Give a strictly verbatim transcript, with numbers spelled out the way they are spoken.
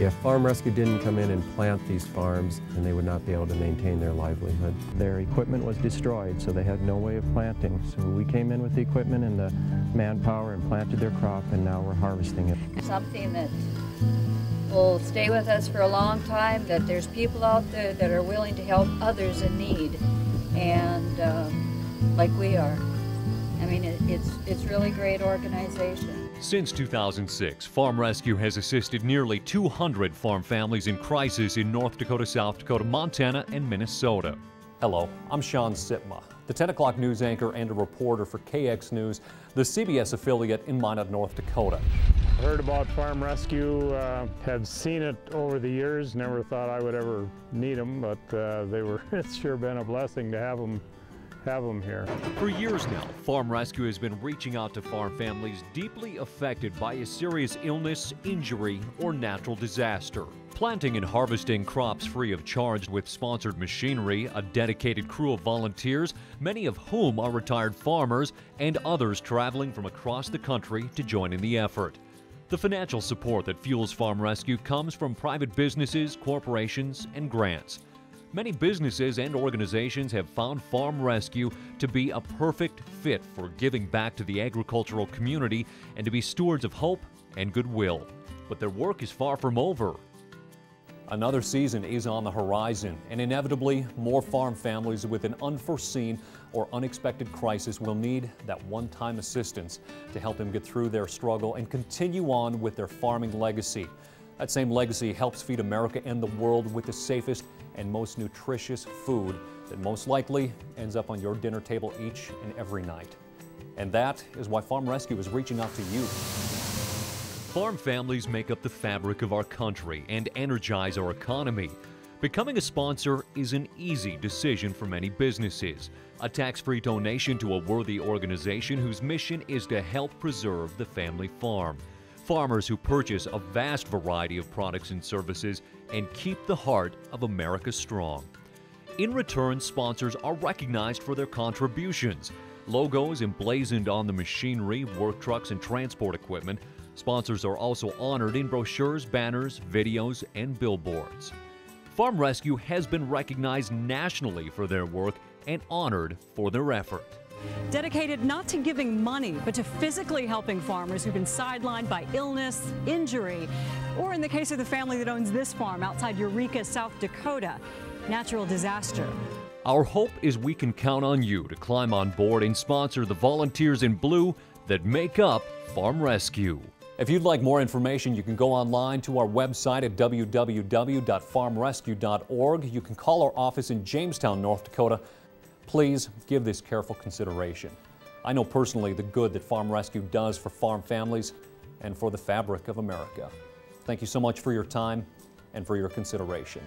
If Farm Rescue didn't come in and plant these farms, then they would not be able to maintain their livelihood. Their equipment was destroyed, so they had no way of planting. So we came in with the equipment and the manpower and planted their crop, and now we're harvesting it. Something that will stay with us for a long time, that there's people out there that are willing to help others in need, and uh, like we are. I mean, it, it's, it's really great organization. Since two thousand six, Farm Rescue has assisted nearly two hundred farm families in crisis in North Dakota, South Dakota, Montana, and Minnesota. Hello, I'm Sean Sitma, the ten o'clock news anchor and a reporter for K X News, the C B S affiliate in Minot, North Dakota. I heard about Farm Rescue, uh, have seen it over the years, never thought I would ever need them, but uh, they were, it's sure been a blessing to have them, have them here. For years now, Farm Rescue has been reaching out to farm families deeply affected by a serious illness, injury, or natural disaster. Planting and harvesting crops free of charge with sponsored machinery, a dedicated crew of volunteers, many of whom are retired farmers, and others traveling from across the country to join in the effort. The financial support that fuels Farm Rescue comes from private businesses, corporations, and grants. Many businesses and organizations have found Farm Rescue to be a perfect fit for giving back to the agricultural community and to be stewards of hope and goodwill. But their work is far from over. Another season is on the horizon, and inevitably, more farm families with an unforeseen or unexpected crisis will need that one-time assistance to help them get through their struggle and continue on with their farming legacy. That same legacy helps feed America and the world with the safest and most nutritious food that most likely ends up on your dinner table each and every night. And that is why Farm Rescue is reaching out to you. Farm families make up the fabric of our country and energize our economy. Becoming a sponsor is an easy decision for many businesses. A tax-free donation to a worthy organization whose mission is to help preserve the family farm. Farmers who purchase a vast variety of products and services and keep the heart of America strong. In return, sponsors are recognized for their contributions. Logos emblazoned on the machinery, work trucks, and transport equipment. Sponsors are also honored in brochures, banners, videos, and billboards. Farm Rescue has been recognized nationally for their work and honored for their effort. Dedicated not to giving money, but to physically helping farmers who've been sidelined by illness, injury, or in the case of the family that owns this farm outside Eureka, South Dakota, natural disaster. Our hope is we can count on you to climb on board and sponsor the volunteers in blue that make up Farm Rescue. If you'd like more information, you can go online to our website at w w w dot farm rescue dot org. You can call our office in Jamestown, North Dakota. Please give this careful consideration. I know personally the good that Farm Rescue does for farm families and for the fabric of America. Thank you so much for your time and for your consideration.